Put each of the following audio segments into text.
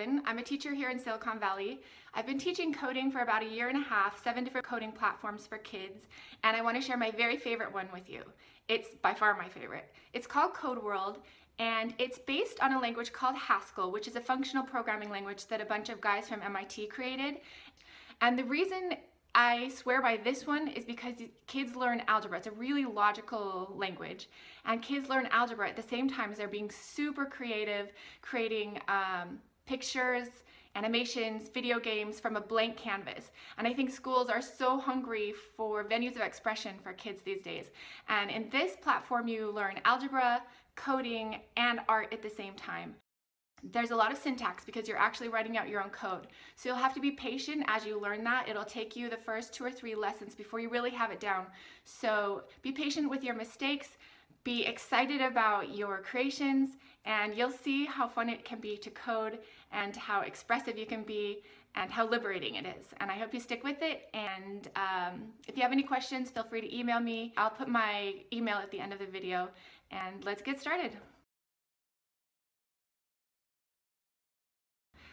Baldwin. I'm a teacher here in Silicon Valley. I've been teaching coding for about a year and a half, 7 different coding platforms for kids, and I want to share my very favorite one with you. It's by far my favorite. It's called CodeWorld, and it's based on a language called Haskell, which is a functional programming language that a bunch of guys from MIT created. And the reason I swear by this one is because kids learn algebra. It's a really logical language, and kids learn algebra at the same time as they're being super creative, creating pictures, animations, video games from a blank canvas. And I think schools are so hungry for venues of expression for kids these days. And in this platform, you learn algebra, coding, and art at the same time. There's a lot of syntax because you're actually writing out your own code. So you'll have to be patient as you learn that. It'll take you the first 2 or 3 lessons before you really have it down. So be patient with your mistakes, be excited about your creations, and you'll see how fun it can be to code and how expressive you can be and how liberating it is. And I hope you stick with it. And if you have any questions, feel free to email me. I'll put my email at the end of the video, and let's get started.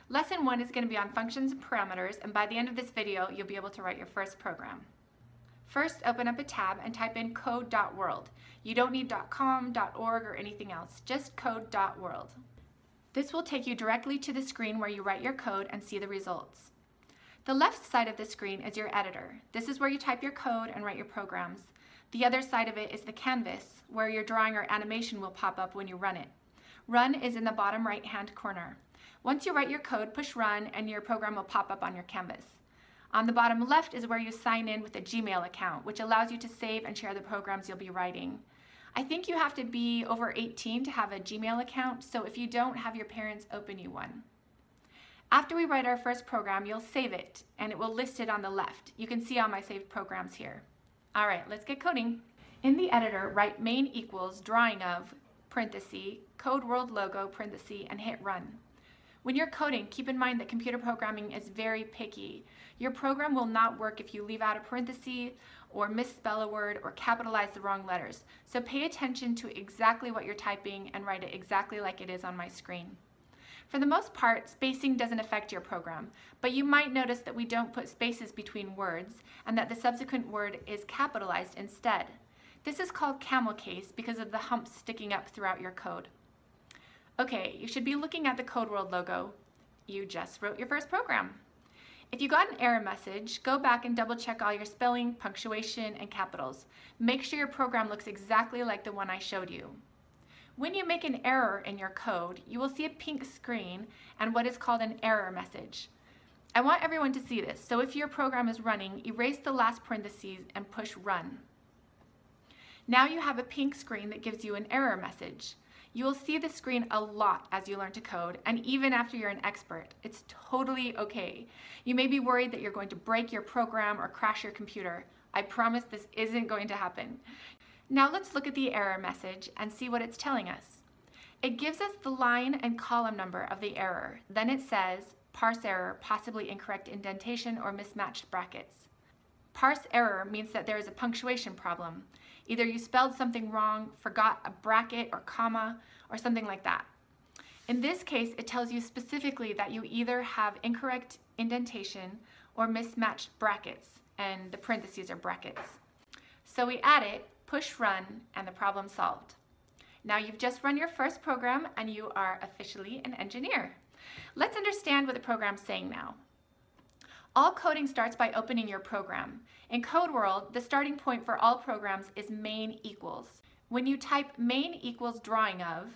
Lesson 1 is going to be on functions and parameters, and by the end of this video, you'll be able to write your first program. First, open up a tab and type in code.world. You don't need .com, .org, or anything else, just code.world. This will take you directly to the screen where you write your code and see the results. The left side of the screen is your editor. This is where you type your code and write your programs. The other side of it is the canvas, where your drawing or animation will pop up when you run it. Run is in the bottom right-hand corner. Once you write your code, push run, and your program will pop up on your canvas. On the bottom left is where you sign in with a Gmail account, which allows you to save and share the programs you'll be writing. I think you have to be over 18 to have a Gmail account, so if you don't, have your parents open you one. After we write our first program, you'll save it, and it will list it on the left. You can see all my saved programs here. All right, let's get coding. In the editor, write main equals drawing of parenthesis, CodeWorld logo parenthesis, and hit run. When you're coding, keep in mind that computer programming is very picky. Your program will not work if you leave out a parenthesis or misspell a word or capitalize the wrong letters. So pay attention to exactly what you're typing and write it exactly like it is on my screen. For the most part, spacing doesn't affect your program, but you might notice that we don't put spaces between words and that the subsequent word is capitalized instead. This is called camel case because of the humps sticking up throughout your code. Okay, you should be looking at the CodeWorld logo. You just wrote your first program. If you got an error message, go back and double check all your spelling, punctuation, and capitals. Make sure your program looks exactly like the one I showed you. When you make an error in your code, you will see a pink screen and what is called an error message. I want everyone to see this, so if your program is running, erase the last parentheses and push run. Now you have a pink screen that gives you an error message. You will see this screen a lot as you learn to code, and even after you're an expert. It's totally okay. You may be worried that you're going to break your program or crash your computer. I promise this isn't going to happen. Now let's look at the error message and see what it's telling us. It gives us the line and column number of the error. Then it says, parse error, possibly incorrect indentation or mismatched brackets. Parse error means that there is a punctuation problem. Either you spelled something wrong, forgot a bracket or comma, or something like that. In this case, it tells you specifically that you either have incorrect indentation or mismatched brackets, and the parentheses are brackets. So we add it, push run, and the problem solved. Now you've just run your first program and you are officially an engineer. Let's understand what the program's saying now. All coding starts by opening your program. In CodeWorld, the starting point for all programs is main equals. When you type main equals drawing of,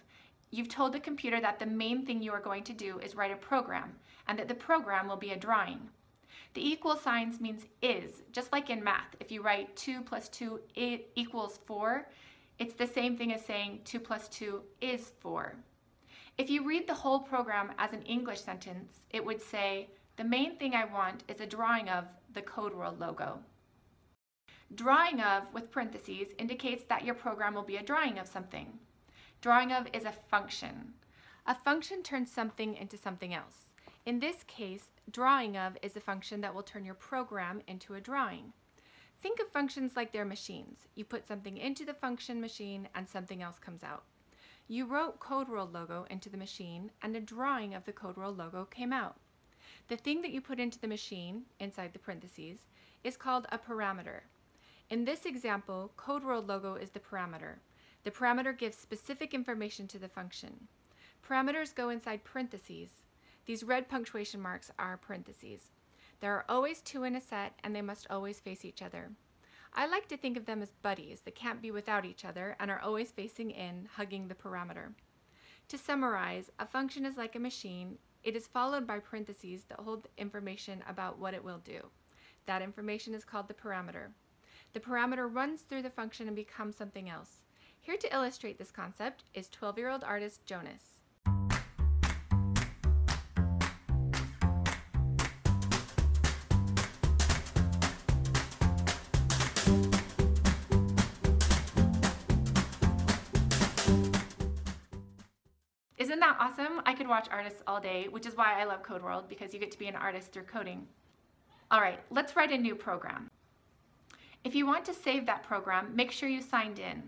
you've told the computer that the main thing you are going to do is write a program, and that the program will be a drawing. The equal signs means is, just like in math. If you write 2 + 2 equals 4, it's the same thing as saying 2 + 2 is 4. If you read the whole program as an English sentence, it would say, the main thing I want is a drawing of the CodeWorld logo. Drawing of with parentheses indicates that your program will be a drawing of something. Drawing of is a function. A function turns something into something else. In this case, drawing of is a function that will turn your program into a drawing. Think of functions like they're machines. You put something into the function machine and something else comes out. You wrote CodeWorld logo into the machine, and a drawing of the CodeWorld logo came out. The thing that you put into the machine, inside the parentheses, is called a parameter. In this example, CodeWorld logo is the parameter. The parameter gives specific information to the function. Parameters go inside parentheses. These red punctuation marks are parentheses. There are always two in a set, and they must always face each other. I like to think of them as buddies that can't be without each other and are always facing in, hugging the parameter. To summarize, a function is like a machine. It is followed by parentheses that hold information about what it will do. That information is called the parameter. The parameter runs through the function and becomes something else. Here to illustrate this concept is 12-year-old artist Jonas. Isn't that awesome? I could watch artists all day, which is why I love CodeWorld, because you get to be an artist through coding. All right, let's write a new program. If you want to save that program, make sure you signed in.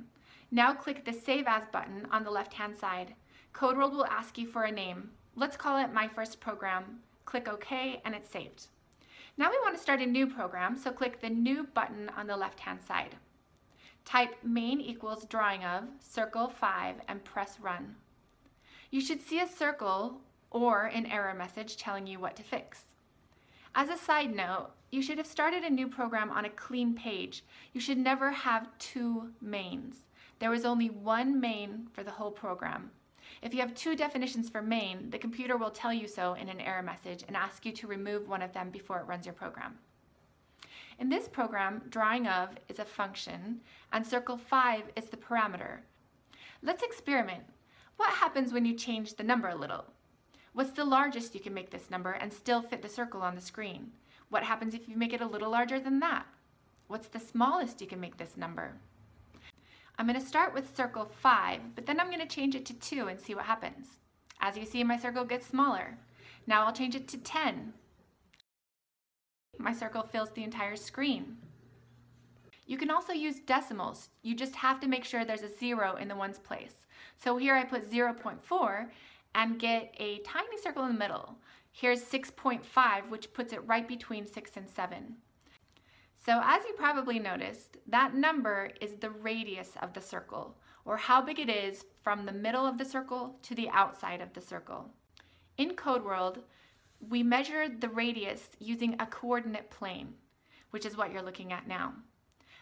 Now click the Save As button on the left-hand side. CodeWorld will ask you for a name. Let's call it My First Program. Click OK, and it's saved. Now we want to start a new program, so click the New button on the left-hand side. Type main equals drawing of, circle 5, and press Run. You should see a circle or an error message telling you what to fix. As a side note, you should have started a new program on a clean page. You should never have two mains. There was only one main for the whole program. If you have two definitions for main, the computer will tell you so in an error message and ask you to remove one of them before it runs your program. In this program, drawing of is a function and circle 5 is the parameter. Let's experiment. What happens when you change the number a little? What's the largest you can make this number and still fit the circle on the screen? What happens if you make it a little larger than that? What's the smallest you can make this number? I'm going to start with circle 5, but then I'm going to change it to 2 and see what happens. As you see, my circle gets smaller. Now I'll change it to 10. My circle fills the entire screen. You can also use decimals. You just have to make sure there's a 0 in the ones place. So here I put 0.4 and get a tiny circle in the middle. Here's 6.5, which puts it right between 6 and 7. So as you probably noticed, that number is the radius of the circle, or how big it is from the middle of the circle to the outside of the circle. In CodeWorld, we measured the radius using a coordinate plane, which is what you're looking at now.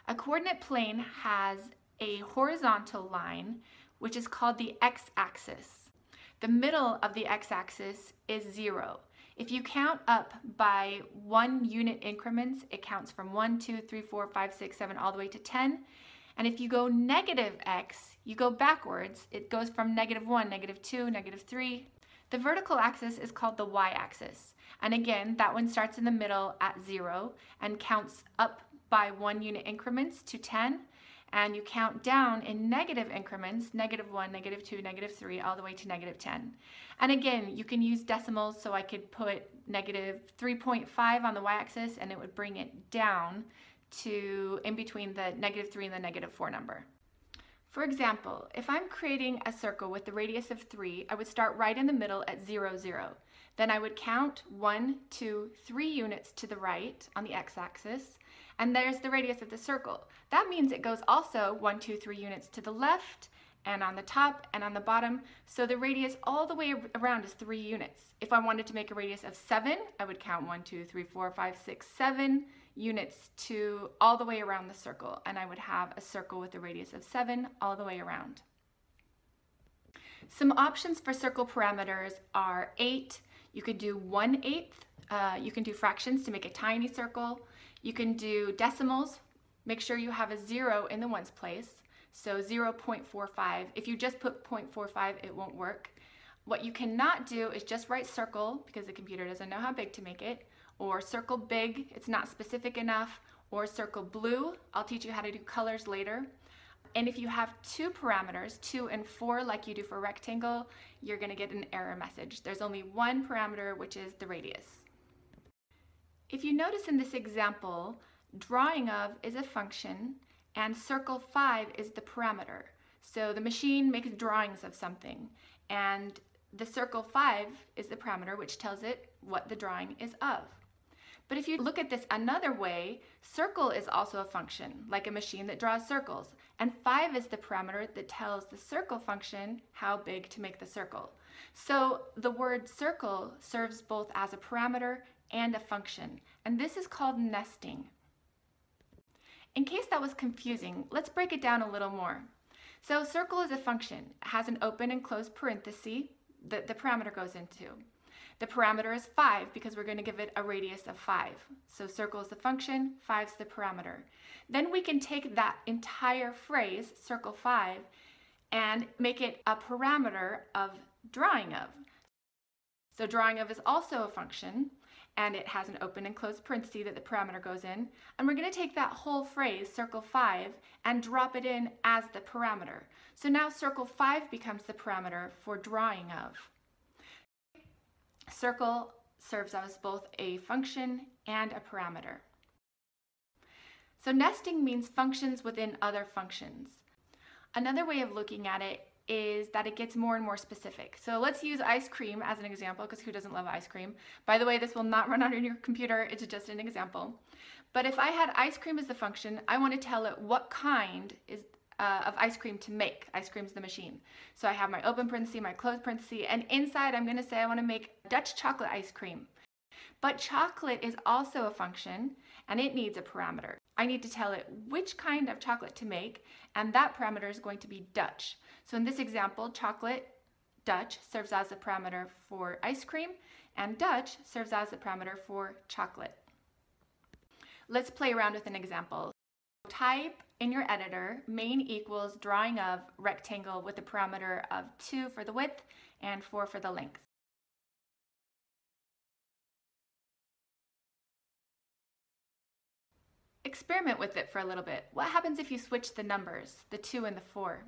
A coordinate plane has a horizontal line, which is called the x-axis. The middle of the x-axis is 0. If you count up by 1 unit increments, it counts from 1, 2, 3, 4, 5, 6, 7, all the way to 10. And if you go negative x, you go backwards. It goes from negative 1, negative 2, negative 3. The vertical axis is called the y-axis. And again, that one starts in the middle at 0 and counts up by 1 unit increments to 10. And you count down in negative increments, negative 1, negative 2, negative 3, all the way to negative 10. And again, you can use decimals, so I could put negative 3.5 on the y-axis, and it would bring it down to in between the negative 3 and the negative 4 number. For example, if I'm creating a circle with the radius of 3, I would start right in the middle at 0, 0. Then I would count 1, 2, 3 units to the right on the x-axis, and there's the radius of the circle. That means it goes also 1, 2, 3 units to the left, and on the top, and on the bottom, so the radius all the way around is 3 units. If I wanted to make a radius of 7, I would count 1, 2, 3, 4, 5, 6, 7 units to all the way around the circle, and I would have a circle with a radius of 7 all the way around. Some options for circle parameters are 8. You could do 1/8. You can do fractions to make a tiny circle. You can do decimals. Make sure you have a 0 in the ones place. So 0.45. If you just put 0.45, it won't work. What you cannot do is just write circle, because the computer doesn't know how big to make it, or circle big, it's not specific enough, or circle blue. I'll teach you how to do colors later. And if you have two parameters, 2 and 4, like you do for rectangle, you're going to get an error message. There's only one parameter, which is the radius. If you notice in this example, drawing of is a function, and circle 5 is the parameter. So the machine makes drawings of something, and the circle 5 is the parameter which tells it what the drawing is of. But if you look at this another way, circle is also a function, like a machine that draws circles. And 5 is the parameter that tells the circle function how big to make the circle. So the word circle serves both as a parameter and a function. And this is called nesting. In case that was confusing, let's break it down a little more. So circle is a function. It has an open and closed parenthesis that the parameter goes into. The parameter is 5 because we're going to give it a radius of 5. So circle is the function, 5's the parameter. Then we can take that entire phrase, circle 5, and make it a parameter of drawing of. So drawing of is also a function, and it has an open and closed parenthesis that the parameter goes in. And we're going to take that whole phrase, circle 5, and drop it in as the parameter. So now circle 5 becomes the parameter for drawing of. Circle serves as both a function and a parameter. So nesting means functions within other functions. Another way of looking at it is that it gets more and more specific. So let's use ice cream as an example, because who doesn't love ice cream? By the way, this will not run on your computer, it's just an example. But if I had ice cream as the function, I want to tell it what kind is of ice cream to make. Ice cream's the machine. So I have my open parenthesis, my closed parenthesis, and inside I'm going to say I want to make Dutch chocolate ice cream. But chocolate is also a function, and it needs a parameter. I need to tell it which kind of chocolate to make, and that parameter is going to be Dutch. So in this example, chocolate Dutch serves as a parameter for ice cream, and Dutch serves as a parameter for chocolate. Let's play around with an example. Type in your editor main equals drawing of rectangle with a parameter of 2 for the width and 4 for the length. Experiment with it for a little bit. What happens if you switch the numbers, the 2 and the 4?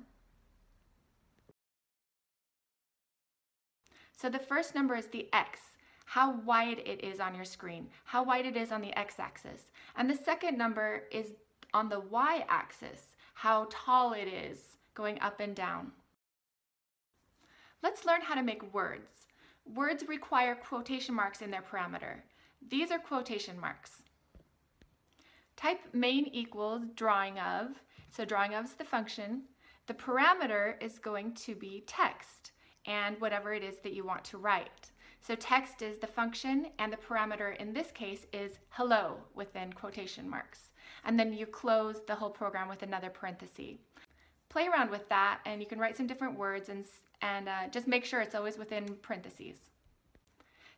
So the first number is the x, how wide it is on your screen, how wide it is on the x-axis. And the second number is on the y-axis, how tall it is going up and down. Let's learn how to make words. Words require quotation marks in their parameter. These are quotation marks. Type main equals drawing of, so drawing of is the function. The parameter is going to be text and whatever it is that you want to write. So text is the function, and the parameter in this case is hello within quotation marks. And then you close the whole program with another parenthesis. Play around with that, and you can write some different words and just make sure it's always within parentheses.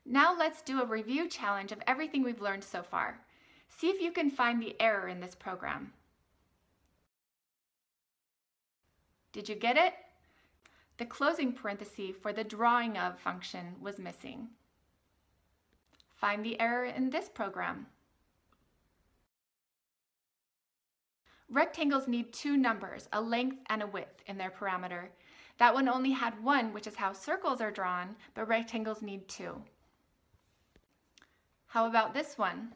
Now let's do a review challenge of everything we've learned so far. See if you can find the error in this program. Did you get it? The closing parenthesis for the drawing of function was missing. Find the error in this program. Rectangles need 2 numbers, a length and a width, in their parameter. That one only had 1, which is how circles are drawn, but rectangles need 2. How about this one?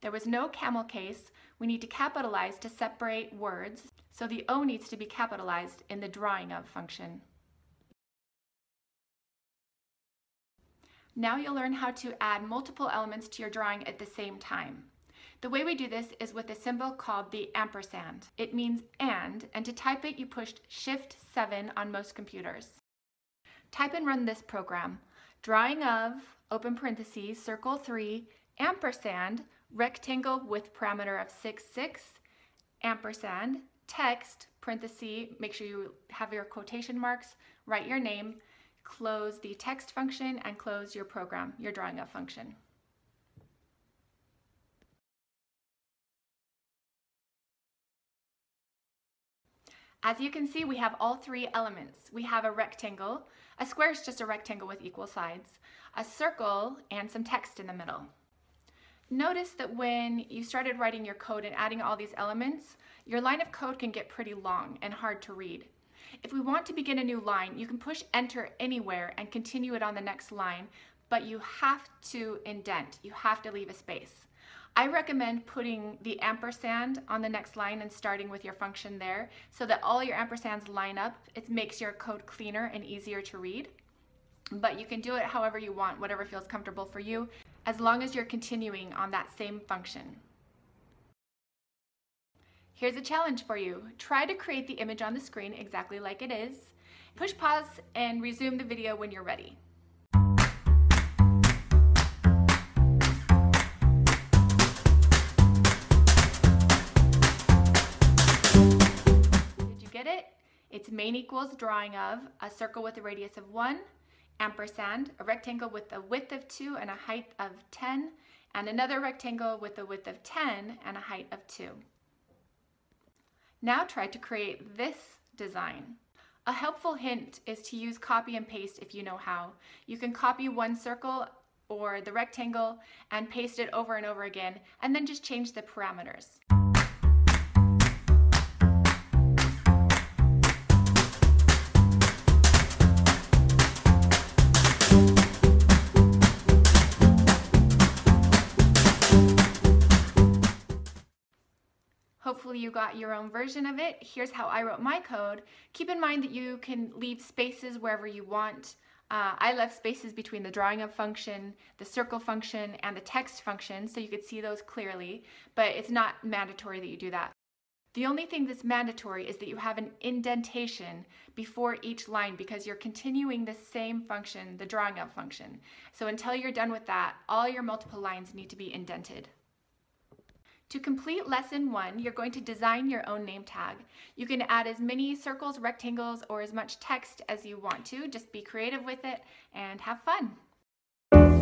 There was no camel case. We need to capitalize to separate words, so the O needs to be capitalized in the drawing of function. Now you'll learn how to add multiple elements to your drawing at the same time. The way we do this is with a symbol called the ampersand. It means and to type it you pushed Shift 7 on most computers. Type and run this program. Drawing of, open parentheses, circle 3, ampersand, rectangle with parameter of 6, 6, ampersand, text, parenthesis, make sure you have your quotation marks, write your name, close the text function, and close your program, your drawing of function. As you can see, we have all 3 elements. We have a rectangle. A square is just a rectangle with equal sides, a circle, and some text in the middle. Notice that when you started writing your code and adding all these elements, your line of code can get pretty long and hard to read. If we want to begin a new line, you can push enter anywhere and continue it on the next line, but you have to indent, you have to leave a space. I recommend putting the ampersand on the next line and starting with your function there so that all your ampersands line up. It makes your code cleaner and easier to read, but you can do it however you want, whatever feels comfortable for you, as long as you're continuing on that same function. Here's a challenge for you. Try to create the image on the screen exactly like it is. Push pause and resume the video when you're ready. It's main equals drawing of a circle with a radius of 1, ampersand, a rectangle with a width of 2 and a height of 10, and another rectangle with a width of 10 and a height of 2. Now try to create this design. A helpful hint is to use copy and paste if you know how. You can copy one circle or the rectangle and paste it over and over again, and then just change the parameters. Hopefully you got your own version of it. Here's how I wrote my code. Keep in mind that you can leave spaces wherever you want. I left spaces between the drawing of function, the circle function, and the text function so you could see those clearly, but it's not mandatory that you do that. The only thing that's mandatory is that you have an indentation before each line because you're continuing the same function, the drawing of function. So until you're done with that, all your multiple lines need to be indented. To complete lesson 1, you're going to design your own name tag. You can add as many circles, rectangles, or as much text as you want to. Just be creative with it and have fun.